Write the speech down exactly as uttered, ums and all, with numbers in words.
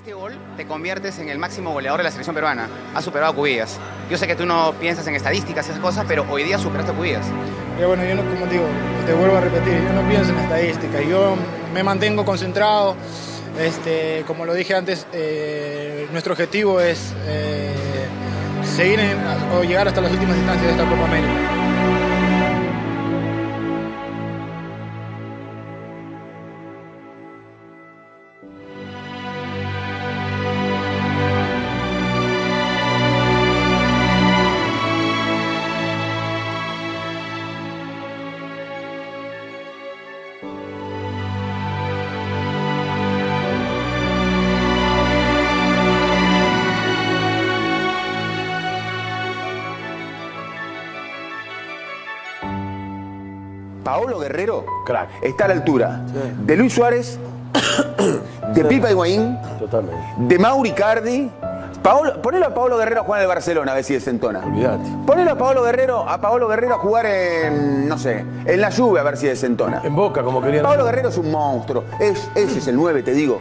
este gol te conviertes en el máximo goleador de la selección peruana. Has superado a Cubillas. Yo sé que tú no piensas en estadísticas y esas cosas, pero hoy día superaste a Cubillas. Pero bueno, yo no, como digo, te vuelvo a repetir, yo no pienso en estadísticas. Yo me mantengo concentrado. Este, como lo dije antes, eh, nuestro objetivo es eh, seguir en, o llegar hasta las últimas instancias de esta Copa América. Paolo Guerrero crack. Está a la altura sí. de Luis Suárez, de Pipa Higuaín, totalmente. De Mauri Cardi. Paolo, ponelo a Paolo Guerrero a jugar en el Barcelona, a ver si desentona. Olvídate. Ponelo a Paolo Guerrero a Paolo Guerrero a jugar en, no sé, en la Juve, a ver si desentona. En Boca, como querían. Paolo Guerrero es un monstruo. Es, ese es el nueve, te digo.